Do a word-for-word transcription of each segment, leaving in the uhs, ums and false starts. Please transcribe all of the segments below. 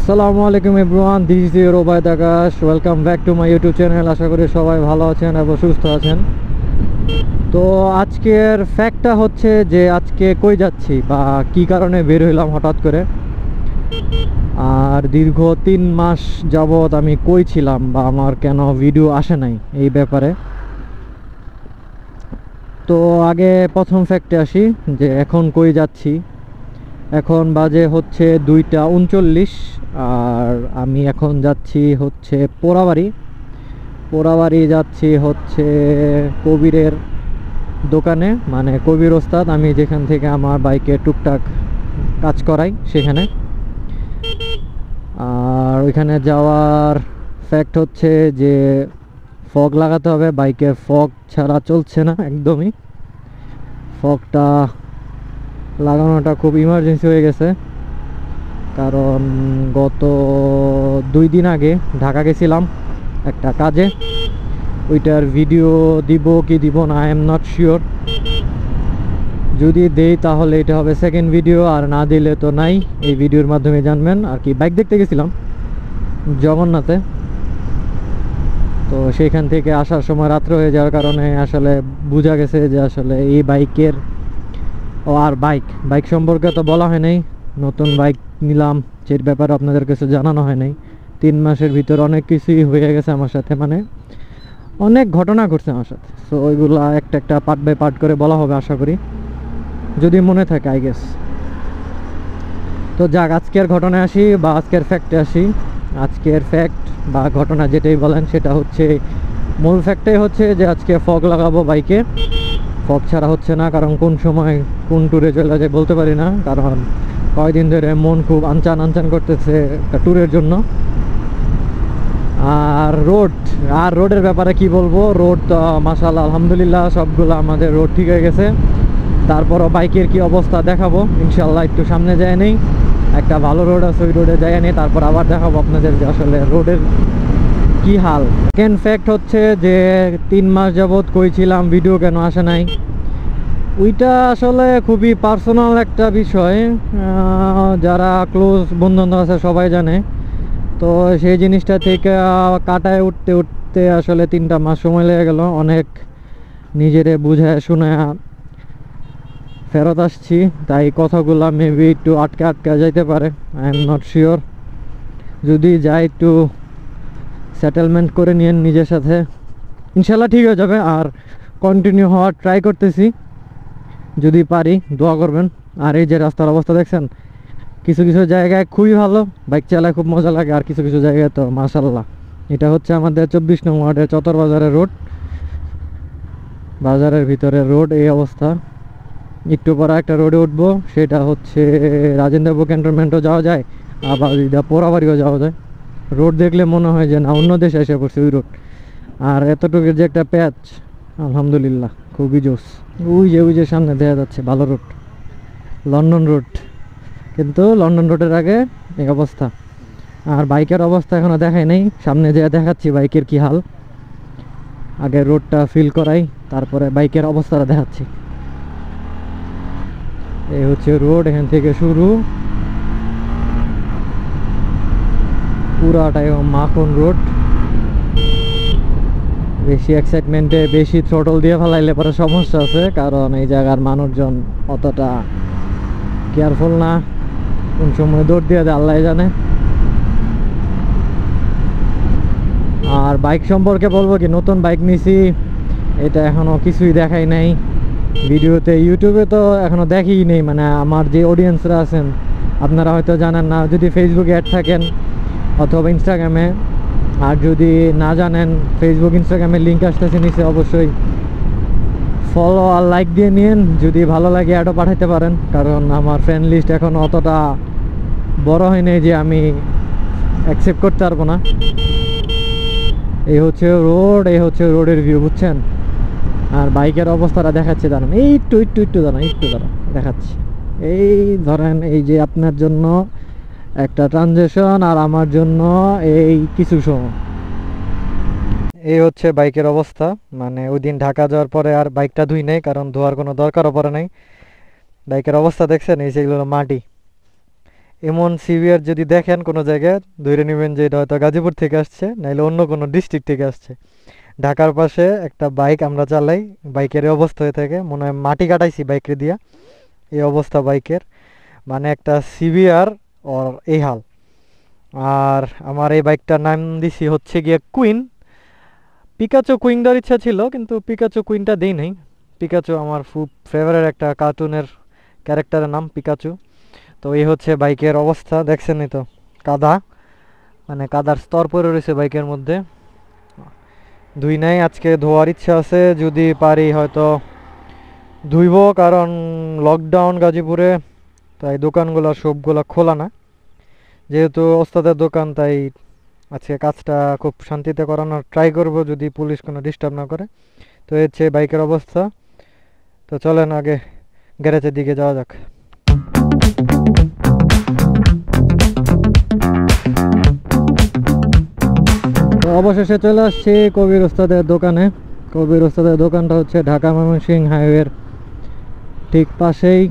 Assalamualaikum everyone, this is your Obaed Akash. Welcome back to my YouTube channel. आशा करी सबाई भालो आछेन एबं सुस्थ आछेन। तो आजकेर फैक्टटा होच्छे जे आजके कोई जाच्छी बा की कारणे बेर हইলাম हठाৎ करे और दीर्घ तीन मास जाबत आमी कोई छिलाम बा आमार केनो भिडियो आसे नाई एई ब्यापारे। तो आगे प्रथम फैक्टे आसि जे एखन कोई जाच्छी। एखन बाजे होच्छे दुईटा उनचल्लिश और आमी एखन जाच्छी होच्छे पोराबाड़ी। पोराबाड़ी जाच्छी होच्छे कबिरेर दोकाने माने कबिर ओस्ताद आमी जेखान थेके आमार बाइके टुकटाक काज कराई सेखाने। और ओइखाने जावार फैक्ट होच्छे जे फग लागाते होबे, बाइके फग छाड़ा चलछे ना एकदमई। फगटा লাগানোটা খুব ইমার্জেন্সি হয়ে গেছে, কারণ গত দুই দিন আগে ঢাকা গেছিলাম একটা কাজে, ওইটার ভিডিও দিব কি দিব না আই এম নট শিওর। যদি দেই তাহলে এটা হবে সেকেন্ড ভিডিও, আর না দিলে তো নাই, এই ভিডিওর মাধ্যমে জানবেন আর কি। বাইক দেখতে গেছিলাম জগন্নাথে, তো সেইখান থেকে আসার সময় রাত্র হয়ে যাওয়ার কারণে আসলে বোঝা গেছে যে আসলে এই বাইকের और बाइक बाइक सम्पर्के तो बला है नहीं, नतून बाइक निलाम एर बेपारे आपनादेर काछे जानानो हय नाई। तीन मासेर भितर अनेक किछुई हये गेछे आमार साथे, माने अनेक घटना घटछे आमार साथे। सो ओइगुला एकटा एकटा पार्ट बाय पार्ट करे बला होबे आशा करी, जोदि मने थाके आई गेस। तो जाक आजकेर घटनाय आसि बा आजकेर फैक्टे आसि। आजकेर फैक्ट बा घटना जेटाई बोलेन सेटा होच्छे मूल फैक्टटाई होच्छे जे आजके फग लागाबो बाइके। ফগ ছাড়া হচ্ছে না, কারণ কোন সময় কোন ট্যুরে চলে যায় বলতে পারি না, কারণ কয়েকদিন ধরে মন খুব আনচান আনচান করতেছে একটা ট্যুরের জন্য। আর রোড আর রোডের ব্যাপারে কি বলবো, রোড তো মাশাআল্লাহ আলহামদুলিল্লাহ সবগুলো আমাদের রোড ঠিক হয়ে গেছে। তারপরও বাইকের কি অবস্থা দেখাবো ইনশাআল্লাহ, একটু সামনে যায় নেই, একটা ভালো রোড আছে ওই রোডে যায় নেই, তারপর আবার দেখাবো আপনাদের যে আসলে রোডের की हाल। सेकेंड फैक्ट होच्छे जे तीन मास जबत कइछिलाम भिडियो केन आसे नाई, ओइटा आसले खुबी पार्सोनल एकटा विषय, जारा क्लोज बंधु आछे सबाई जाने। तो सेई जिनिसटा थेके काटाय उठते उठते आसले तीनटा मास समय लेगे गेल। अनेक निजेरे बुझाय शुनाया फेरत आसछि, ताई कथागुला मेबी एकटु आटके आटके जाइते पारे, आई एम नट शिओर। जोदि जाय एकटु सेटलमेंट करे नियेन निजेर साथे, इनशाल्लाह ठीक हो जाबे। आर कन्टिन्यू होवार ट्राई करतेछि जोदि पारि, दोया करबेन। आर एई जे रास्तार अवस्था देखछेन, किछु किछु जायगाय खुबই ভালো, বাইক চালায় খুব মজা লাগে, আর কিছু কিছু জায়গায় তো মাশাআল্লাহ। এটা হচ্ছে আমাদের চব্বিশ নং ওয়ার্ডের চতর বাজারের রোড, বাজারের ভিতরে রোড, এই অবস্থা। একটু পরে একটা রোডে উঠবো, সেটা হচ্ছে রাজেন্দ্রপুর ক্যান্টনমেন্টও যাওয়া যায়, আবার ইদা পোড়াবাড়িও যাওয়া যায়। रोड देखले मन है जो ना अन्य देशे एसे पड़छे ओई रोड। और एतटुकु जे एकटा पैच आलহামদুলিল্লাহ खुबই जोश। ओई जे ओई जे सामने देखा जाच्छे भालो रोड, लंडन रोड, किन्तु लंडन रोडेर आगे एक अवस्था। और बाइकेर अवस्था एखोनो देखाई नाई, सामने जे देखाच्छि बाइकेर की हाल। आगे रोडटा फिल कराई, तारपरे बाइकेर अवस्थाटा देखाচ্ছি। এই হচ্ছে रोड, এখান থেকে শুরু পুরাটাই মাখন রোড। বেশি এক্সাইটমেন্টে বেশি থ্রোটল দিয়ে ফেলাইলে পরে সমস্যা আছে, কারণ এই জায়গার মানুষজন অতটা কেয়ারফুল না, কোন সময় দৌড় দিয়ে দেয় আল্লাহ জানে। আর বাইক সম্পর্কে বলবো কি, নতুন বাইক নিছি, এটা এখনো কিছুই দেখাই নাই ভিডিওতে, ইউটিউবে তো এখনো দেখিই নেই। মানে আমার যে অডিয়েন্সরা আছেন আপনারা হয়তো জানেন না, যদি ফেসবুকে অ্যাড থাকেন अथवा इन्स्टाग्रामे, और जदि ना जानें फेसबुक इन्स्टाग्रामे लिंक आसते नीचे, अवश्य फलो और लाइक दिए निन जो भलो लागे एडो पाठाइते पारेन, कारण आमार फ्रेंड लिस्ट एखोनो अतटा बड़ो हय नाई जे आमी एक्सेप्ट करते पारबो ना। ए होच्छे रोड, ए होच्छे रोडेर भिउ बुझछेन। और बाइकेर अवस्थाटा देखाच्छि, दाड़ान एकटु एकटु एकटु दाड़ान एकटु दाड़ान देखाच्छि। एई धरेन एई जे आपनार जन्य একটা ট্রানজিশন, আর আমার জন্য এই কিছু সময়। এই হচ্ছে বাইকের অবস্থা, মানে ওই দিন ঢাকা যাওয়ার পরে আর বাইকটা ধুই নাই, কারণ ধোয়ার কোনো দরকারও পড়ে নাই। বাইকের অবস্থা দেখছেন, এই যে এগুলো মাটি, এমন সিভিয়ার যদি দেখেন কোনো জায়গায় ধরে নেবেন যে এটা হয়তো গাজীপুর থেকে আসছে নাহলে অন্য কোনো ডিস্ট্রিক্ট থেকে আসছে। ঢাকার পাশে একটা বাইক আমরা চালাই, বাইকের অবস্থা হয়ে থাকে মনে হয় মাটি কাটাইছি বাইকে দিয়া, এই অবস্থা বাইকের, মানে একটা সিভিয়ার ওর এই হাল। আর আমার এই বাইকটার নাম দিছি হচ্ছে গিয়ে কুইন, পিকাচু কুইন দেওয়ার ইচ্ছা ছিল কিন্তু পিকাচু কুইনটা দিই নাই। পিকাচু আমার খুব ফেভারিট একটা কার্টুনের ক্যারেক্টারের নাম পিকাচু। তো এই হচ্ছে বাইকের অবস্থা দেখছেনই তো, কাদা, মানে কাদার স্তর পড়ে রয়েছে বাইকের মধ্যে, ধুই নাই, আজকে ধোয়ার ইচ্ছা আছে যদি পারি হয়তো ধুইব, কারণ লকডাউন গাজীপুরে, তাই দোকানগুলো সবগুলো খোলা না, যেহেতু ওস্তাদের দোকান, তাই আজকে কাজটা খুব শান্তিতে করানোর ট্রাই করব যদি পুলিশ কোনো ডিস্টার্ব না করে। তো এই হচ্ছে বাইকের অবস্থা। তো চলেন আগে গ্যারেজের দিকে যাওয়া যাক। তো অবশেষে চলে আসছি কবির ওস্তাদের দোকানে। কবির ওস্তাদের দোকানটা হচ্ছে ঢাকা ময়মনসিংহ হাইওয়ের ঠিক পাশেই।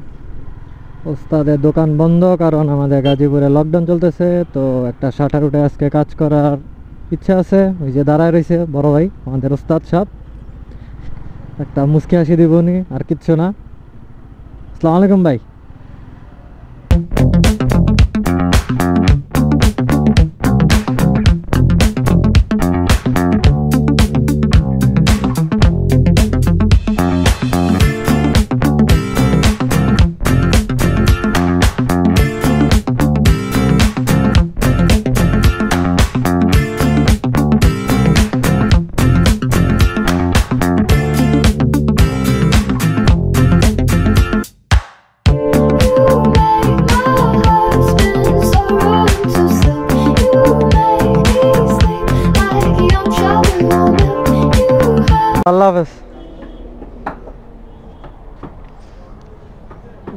ওস্তাদের দোকান বন্ধ কারণ আমাদের গাজীপুরে লকডাউন চলতেছে। তো একটা শাটার উঠে আজকে কাজ করার ইচ্ছা আছে। ওই যে দাঁড়ায় রয়েছে বড় ভাই আমাদের ওস্তাদ সাহেব, একটা মুচকি হাসি দিব নি আর কিচ্ছু না। আসসালামু আলাইকুম ভাই।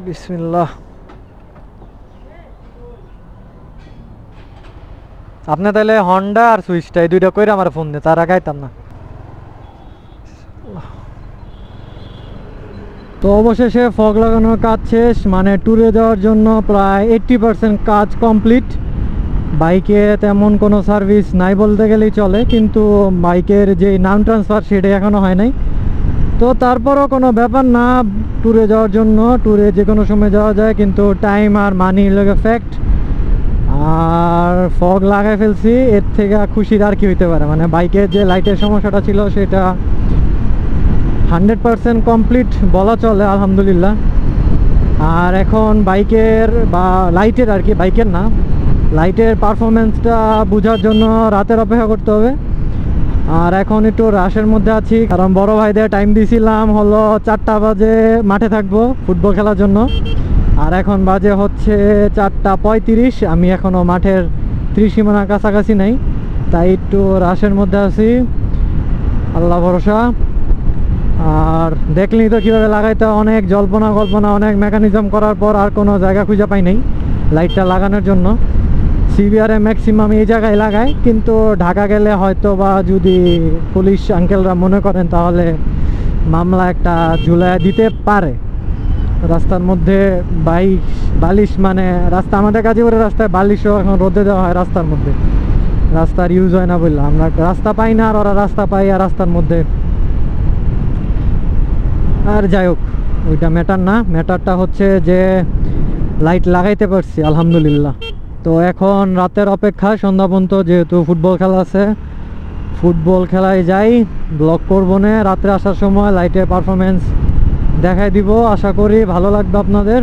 বিসমিল্লাহ। আপনি তাহলে হন্ডা আর সুইফট এই দুইটা কইরা আমার ফোন দে, তার আগে আইতাম না। তো অবশেষে ফগ লাগানোর কাজ শেষ, মানে ট্যুরে যাওয়ার জন্য প্রায় এইট্টি পার্সেন্ট কাজ কমপ্লিট। বাইকে তেমন কোনো সার্ভিস নাই বলতে গেলেই চলে, কিন্তু বাইকের যে নাম ট্রান্সফার সেটা এখনও হয় নাই। তো তারপরও কোনো ব্যাপার না, ট্যুরে যাওয়ার জন্য, ট্যুরে যে কোনো সময় যাওয়া যায়, কিন্তু টাইম আর মানি লাগে ফ্যাক্ট। আর ফগ লাগাই ফেলছি, এর থেকে খুশির আর কি হইতে পারে। মানে বাইকের যে লাইটের সমস্যাটা ছিল সেটা হান্ড্রেড পারসেন্ট কমপ্লিট বলা চলে, আলহামদুলিল্লাহ। আর এখন বাইকের বা লাইটের আর কি, বাইকের না, লাইটের পারফরমেন্সটা বোঝার জন্য রাতের অপেক্ষা করতে হবে। আর এখন একটু রাশের মধ্যে আছি, কারণ বড় ভাইদের টাইম দিয়েছিলাম হলো চারটা বাজে মাঠে থাকবো ফুটবল খেলার জন্য, আর এখন বাজে হচ্ছে চারটা পঁয়ত্রিশ। আমি এখনও মাঠের ত্রিসীমানার কাছাকাছি নেই, তাই একটু রাশের মধ্যে আছি, আল্লাহ ভরসা। আর দেখলেই তো কীভাবে লাগাইতে, অনেক জল্পনা কল্পনা, অনেক মেকানিজম করার পর আর কোনো জায়গা খুঁজে পাই নাই লাইটটা লাগানোর জন্য। সিভিয়ারে ম্যাক্সিমাম এই জায়গায় লাগায়, কিন্তু ঢাকা গেলে হয়তো বা যদি পুলিশ আঙ্কেলরা মনে করেন তাহলে মামলা একটা ঝুলায় দিতে পারে। রাস্তার মধ্যে বাইক বালিশ, মানে রাস্তা আমাদের গাজীপুরের রাস্তায় বালিশও এখন রোদে দেওয়া হয় রাস্তার মধ্যে, রাস্তার ইউজ হয় না বললে আমরা রাস্তা পাই না, আর ওরা রাস্তা পাই আর রাস্তার মধ্যে। আর যাই হোক, ওইটা ম্যাটার না, ম্যাটারটা হচ্ছে যে লাইট লাগাইতে পারছি আলহামদুলিল্লাহ। তো এখন রাতের অপেক্ষা, সন্ধ্যা পর্যন্ত যেহেতু ফুটবল খেলা আছে, ফুটবল খেলায় যাই, ব্লগ করব না, রাত্রে আসার সময় লাইটের পারফরমেন্স দেখাই দিব, আশা করি ভালো লাগবে আপনাদের।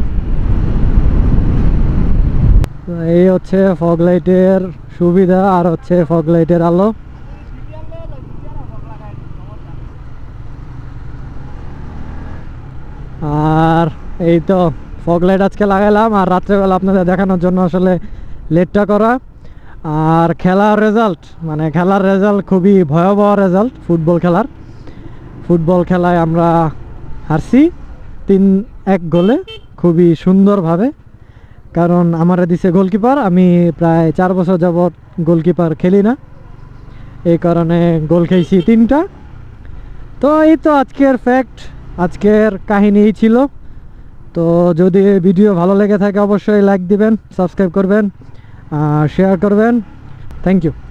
এই হচ্ছে ফগ লাইটের সুবিধা আর হচ্ছে ফগ লাইটের আলো। আর এই তো ফগ লাইট আজকে লাগাইলাম, আর রাত্রেবেলা আপনাদের দেখানোর জন্য আসলে লেটটা করা। আর খেলার রেজাল্ট, মানে খেলার রেজাল্ট খুবই ভয়াবহ রেজাল্ট ফুটবল খেলার। ফুটবল খেলায় আমরা হারছি তিন এক গোলে খুবই সুন্দরভাবে, কারণ আমারা দিছে গোলকিপার। আমি প্রায় চার বছর যাবৎ গোলকিপার খেলি না, এই কারণে গোল খেয়েছি তিনটা। তো এই তো আজকের ফ্যাক্ট, আজকের কাহিনী ছিল। तो जो भिडियो भलो लेगे थे अवश्य लाइक दिबेन, सबस्क्राइब करबें, शेयर करबें। Thank you.